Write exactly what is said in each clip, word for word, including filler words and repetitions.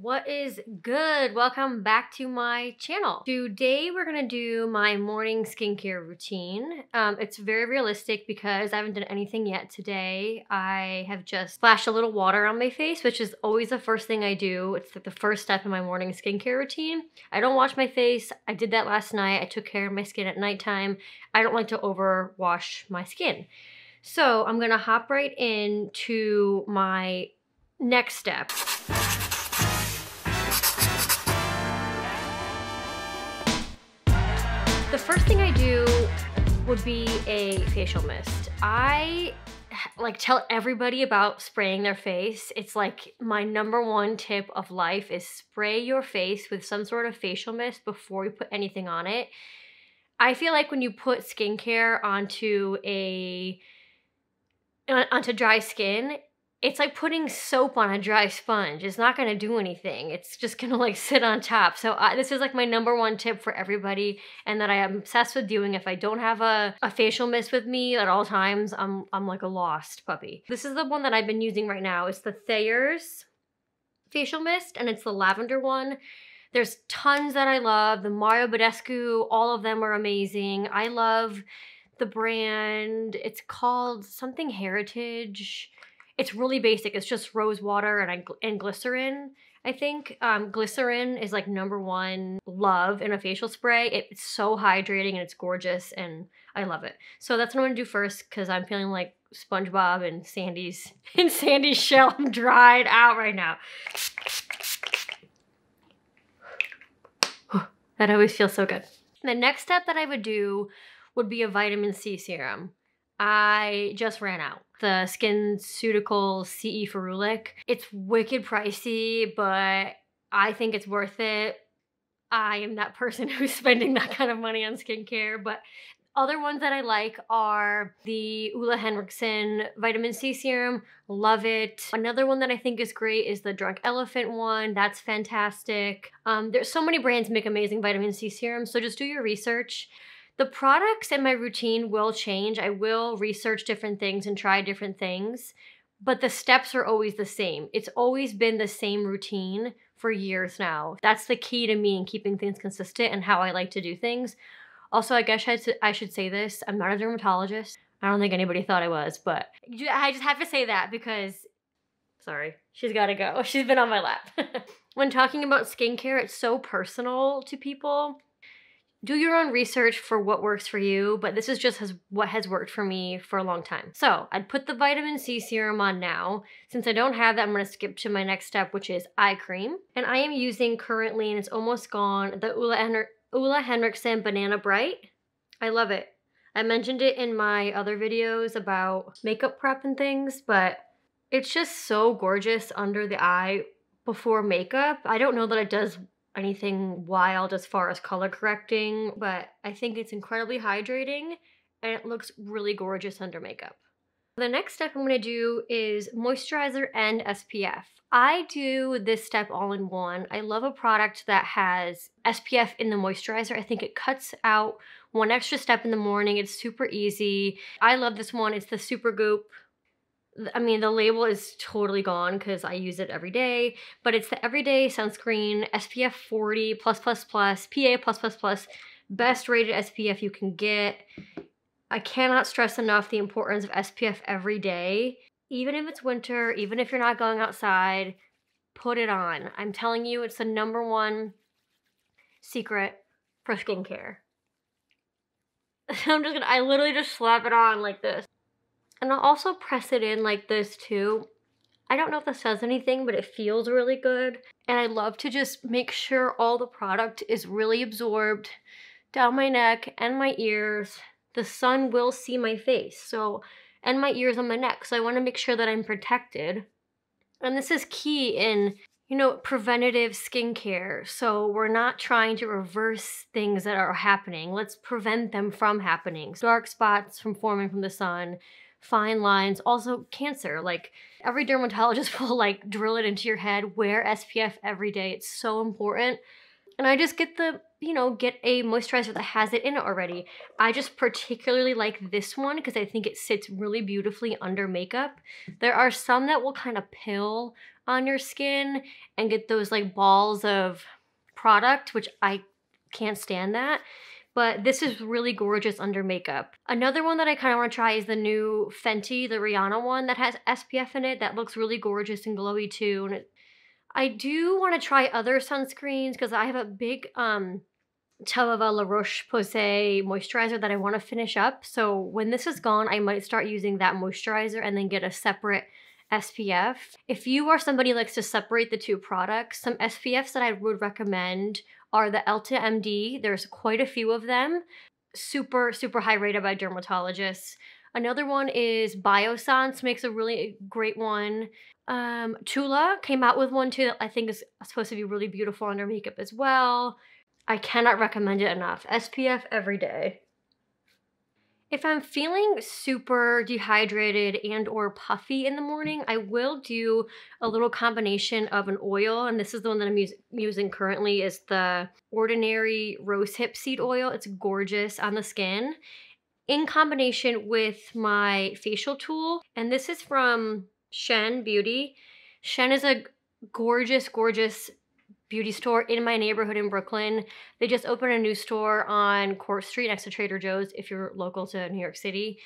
What is good? Welcome back to my channel. Today we're gonna do my morning skincare routine. Um, it's very realistic because I haven't done anything yet today. I have just splashed a little water on my face, which is always the first thing I do. It's the first step in my morning skincare routine. I don't wash my face. I did that last night. I took care of my skin at nighttime. I don't like to overwash my skin. So I'm gonna hop right into my next step. The first thing I do would be a facial mist. I like tell everybody about spraying their face. It's like my number one tip of life is spray your face with some sort of facial mist before you put anything on it. I feel like when you put skincare onto a onto dry skin, it's like putting soap on a dry sponge. It's not gonna do anything. It's just gonna like sit on top. So I, this is like my number one tip for everybody and that I am obsessed with doing. If I don't have a, a facial mist with me at all times, I'm, I'm like a lost puppy. This is the one that I've been using right now. It's the Thayer's facial mist and it's the lavender one. There's tons that I love. The Mario Badescu, all of them are amazing. I love the brand. It's called Something Heritage. It's really basic. It's just rose water and, I, and glycerin, I think. Um, glycerin is like number one love in a facial spray. It's so hydrating and it's gorgeous and I love it. So that's what I'm gonna do first because I'm feeling like SpongeBob and Sandy's, and Sandy's shell. I'm dried out right now. That always feels so good. The next step that I would do would be a vitamin C serum. I just ran out. The SkinCeuticals C E Ferulic. It's wicked pricey, but I think it's worth it. I am that person who's spending that kind of money on skincare, but other ones that I like are the Ole Henriksen Vitamin C Serum. Love it. Another one that I think is great is the Drunk Elephant one. That's fantastic. Um, there's so many brands make amazing vitamin C serums, so just do your research. The products in my routine will change. I will research different things and try different things, but the steps are always the same. It's always been the same routine for years now. That's the key to me in keeping things consistent and how I like to do things. Also, I guess I should say this. I'm not a dermatologist. I don't think anybody thought I was, but I just have to say that because, sorry, she's gotta go. She's been on my lap. When talking about skincare, it's so personal to people. Do your own research for what works for you, but this is just has, what has worked for me for a long time. So I'd put the vitamin C serum on now. Since I don't have that, I'm gonna skip to my next step, which is eye cream. And I am using currently, and it's almost gone, the Ole Henri- Ole Henriksen Banana Bright. I love it. I mentioned it in my other videos about makeup prep and things, but it's just so gorgeous under the eye before makeup. I don't know that it does anything wild as far as color correcting, but I think it's incredibly hydrating and it looks really gorgeous under makeup. The next step I'm gonna do is moisturizer and S P F. I do this step all in one. I love a product that has S P F in the moisturizer. I think it cuts out one extra step in the morning. It's super easy. I love this one. It's the Supergoop. I mean, the label is totally gone because I use it every day, but it's the Everyday Sunscreen S P F forty plus plus plus, P A plus plus plus, best rated S P F you can get. I cannot stress enough the importance of S P F every day. Even if it's winter, even if you're not going outside, put it on. I'm telling you, it's the number one secret for skincare. I'm just gonna, I literally just slap it on like this. And I'll also press it in like this too. I don't know if this says anything, but it feels really good. And I love to just make sure all the product is really absorbed down my neck and my ears. The sun will see my face, so, and my ears and my neck. So I wanna make sure that I'm protected. And this is key in, you know, preventative skincare. So we're not trying to reverse things that are happening. Let's prevent them from happening. Dark spots from forming from the sun, fine lines, also cancer. Like every dermatologist will like drill it into your head, wear S P F every day. It's so important. And I just get the, you know, get a moisturizer that has it in it already. I just particularly like this one because I think it sits really beautifully under makeup. There are some that will kind of pill on your skin and get those like balls of product, which I can't stand that. But this is really gorgeous under makeup. Another one that I kind of want to try is the new Fenty, the Rihanna one that has S P F in it. That looks really gorgeous and glowy too. And it, I do want to try other sunscreens because I have a big um, tub of a La Roche-Posay moisturizer that I want to finish up. So when this is gone, I might start using that moisturizer and then get a separate S P F. If you are somebody who likes to separate the two products, some S P Fs that I would recommend are the Elta M D. There's quite a few of them. Super, super high rated by dermatologists. Another one is Biosance, makes a really great one. Um, Tula came out with one too that I think is supposed to be really beautiful under makeup as well. I cannot recommend it enough. S P F every day. If I'm feeling super dehydrated and or puffy in the morning, I will do a little combination of an oil, and this is the one that I'm us using currently is the Ordinary Rosehip Seed Oil. It's gorgeous on the skin in combination with my facial tool, and this is from Shen Beauty. Shen is a gorgeous, gorgeous beauty store in my neighborhood in Brooklyn. They just opened a new store on Court Street next to Trader Joe's if you're local to New York City.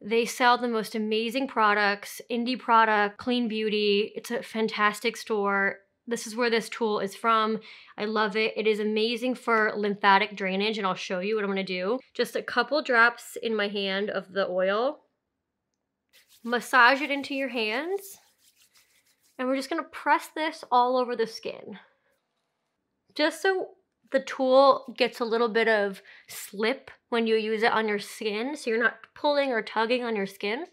They sell the most amazing products, indie product, clean beauty. It's a fantastic store. This is where this tool is from. I love it. It is amazing for lymphatic drainage, and I'll show you what I'm gonna do. Just a couple drops in my hand of the oil. Massage it into your hands. And we're just gonna press this all over the skin, just so the tool gets a little bit of slip when you use it on your skin, so you're not pulling or tugging on your skin.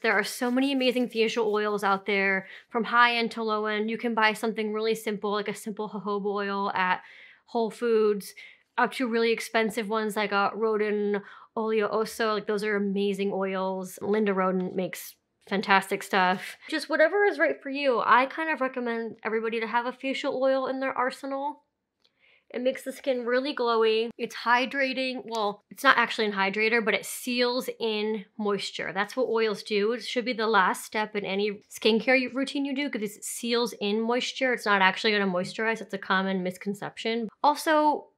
There are so many amazing facial oils out there, from high-end to low-end. You can buy something really simple, like a simple jojoba oil at Whole Foods, up to really expensive ones like a Rodin Olio Oso. Like, those are amazing oils. Linda Rodin makes fantastic stuff. Just whatever is right for you. I kind of recommend everybody to have a facial oil in their arsenal. It makes the skin really glowy. It's hydrating. Well, it's not actually an hydrator, but it seals in moisture. That's what oils do. It should be the last step in any skincare routine you do because it seals in moisture. It's not actually going to moisturize. It's a common misconception. Also,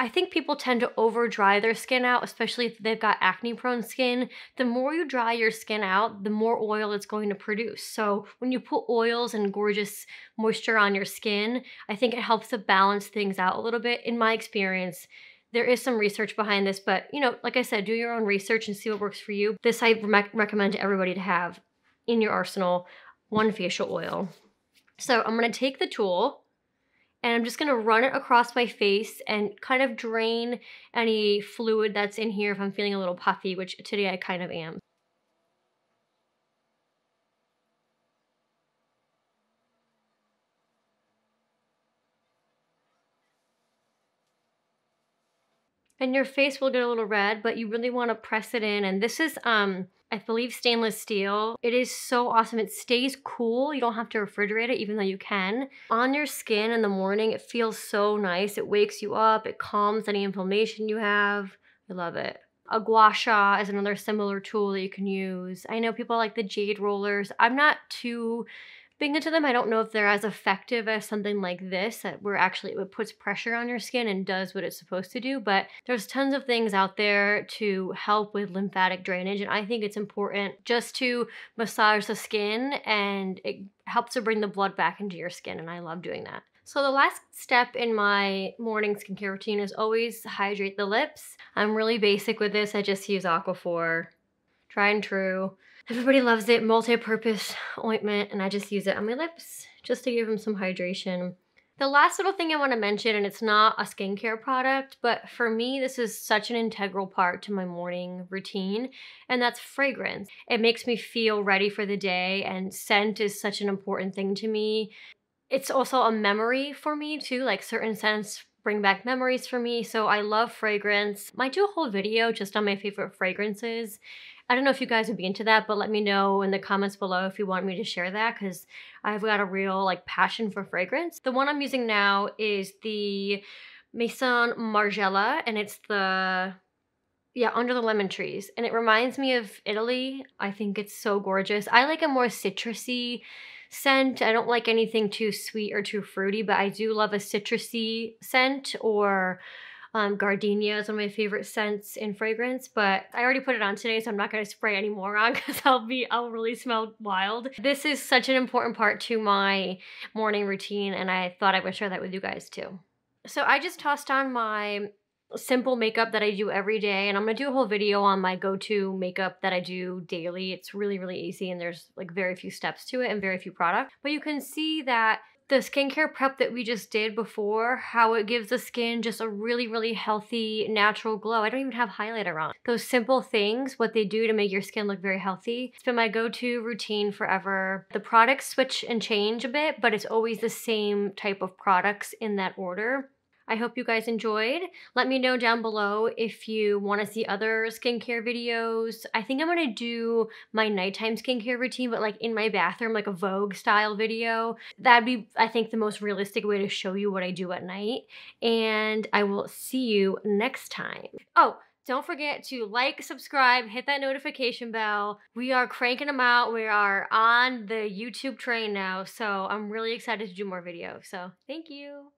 I think people tend to over dry their skin out, especially if they've got acne prone skin. The more you dry your skin out, the more oil it's going to produce. So when you put oils and gorgeous moisture on your skin, I think it helps to balance things out a little bit. In my experience, there is some research behind this, but you know, like I said, do your own research and see what works for you. This I re- recommend to everybody to have in your arsenal, one facial oil. So I'm gonna take the tool, and I'm just gonna run it across my face and kind of drain any fluid that's in here if I'm feeling a little puffy, which today I kind of am. And your face will get a little red, but you really wanna press it in. And this is, um, I believe, stainless steel. It is so awesome. It stays cool. You don't have to refrigerate it, even though you can. On your skin in the morning, it feels so nice. It wakes you up. It calms any inflammation you have. I love it. A gua sha is another similar tool that you can use. I know people like the jade rollers. I'm not too big into them. I don't know if they're as effective as something like this, that where actually it puts pressure on your skin and does what it's supposed to do, but there's tons of things out there to help with lymphatic drainage, and I think it's important just to massage the skin, and it helps to bring the blood back into your skin, and I love doing that. So the last step in my morning skincare routine is always hydrate the lips. I'm really basic with this. I just use Aquaphor, tried and true. Everybody loves it, multi-purpose ointment, and I just use it on my lips just to give them some hydration. The last little thing I want to mention, and it's not a skincare product, but for me, this is such an integral part to my morning routine, and that's fragrance. It makes me feel ready for the day, and scent is such an important thing to me. It's also a memory for me too, like certain scents bring back memories for me, so I love fragrance. I do a whole video just on my favorite fragrances. I don't know if you guys would be into that, but let me know in the comments below if you want me to share that, because I've got a real like passion for fragrance. The one I'm using now is the Maison Margiela, and it's the, yeah, Under the Lemon Trees. And it reminds me of Italy. I think it's so gorgeous. I like a more citrusy scent. I don't like anything too sweet or too fruity, but I do love a citrusy scent, or um, gardenia is one of my favorite scents in fragrance, but I already put it on today, so I'm not going to spray any more on because I'll be, I'll really smell wild. This is such an important part to my morning routine, and I thought I would share that with you guys too. So I just tossed on my simple makeup that I do every day, and I'm gonna do a whole video on my go-to makeup that I do daily. It's really, really easy, and there's like very few steps to it and very few products. But you can see that the skincare prep that we just did before, how it gives the skin just a really, really healthy, natural glow. I don't even have highlighter on. Those simple things, what they do to make your skin look very healthy. It's been my go-to routine forever. The products switch and change a bit, but it's always the same type of products in that order. I hope you guys enjoyed. Let me know down below if you want to see other skincare videos. I think I'm going to do my nighttime skincare routine, but like in my bathroom, like a Vogue style video. That'd be, I think, the most realistic way to show you what I do at night. And I will see you next time. Oh, don't forget to like, subscribe, hit that notification bell. We are cranking them out. We are on the YouTube train now. So I'm really excited to do more videos. So thank you.